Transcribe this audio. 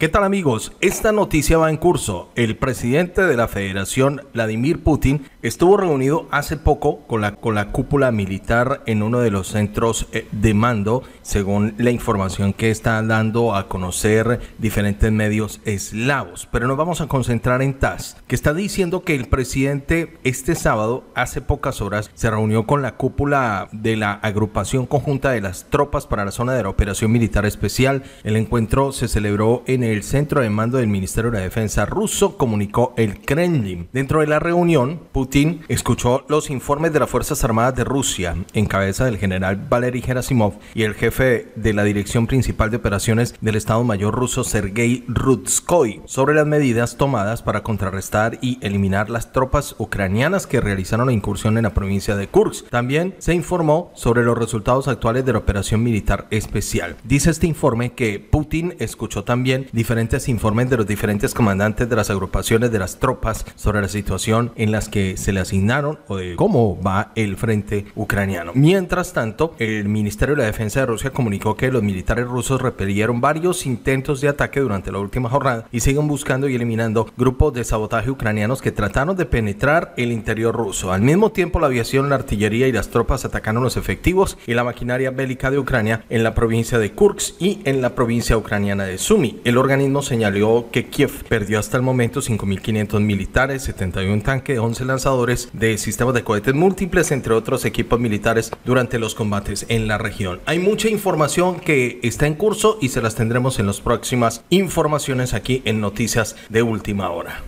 ¿Qué tal amigos? Esta noticia va en curso. El presidente de la Federación, Vladimir Putin, estuvo reunido hace poco con la cúpula militar en uno de los centros de mando, según la información que están dando a conocer diferentes medios eslavos. Pero nos vamos a concentrar en TASS, que está diciendo que el presidente este sábado, hace pocas horas, se reunió con la cúpula de la agrupación conjunta de las tropas para la zona de la operación militar especial. El encuentro se celebró en el centro de mando del Ministerio de la Defensa ruso, comunicó el Kremlin. Dentro de la reunión, Putin escuchó los informes de las Fuerzas Armadas de Rusia, en cabeza del general Valery Gerasimov, y el jefe de la Dirección Principal de Operaciones del Estado Mayor Ruso, Sergei Rudskoy, sobre las medidas tomadas para contrarrestar y eliminar las tropas ucranianas que realizaron la incursión en la provincia de Kursk. También se informó sobre los resultados actuales de la operación militar especial. Dice este informe que Putin escuchó también diferentes informes de los diferentes comandantes de las agrupaciones de las tropas sobre la situación en las que se le asignaron o de cómo va el frente ucraniano. Mientras tanto, el Ministerio de la Defensa de Rusia comunicó que los militares rusos repelieron varios intentos de ataque durante la última jornada y siguen buscando y eliminando grupos de sabotaje ucranianos que trataron de penetrar el interior ruso. Al mismo tiempo, la aviación, la artillería y las tropas atacaron los efectivos y la maquinaria bélica de Ucrania en la provincia de Kursk y en la provincia ucraniana de Sumy. El organismo señaló que Kiev perdió hasta el momento 5.500 militares, 71 tanques, 11 lanzadores de sistemas de cohetes múltiples, entre otros equipos militares durante los combates en la región. Hay mucha información que está en curso y se las tendremos en las próximas informaciones aquí en Noticias de Última Hora.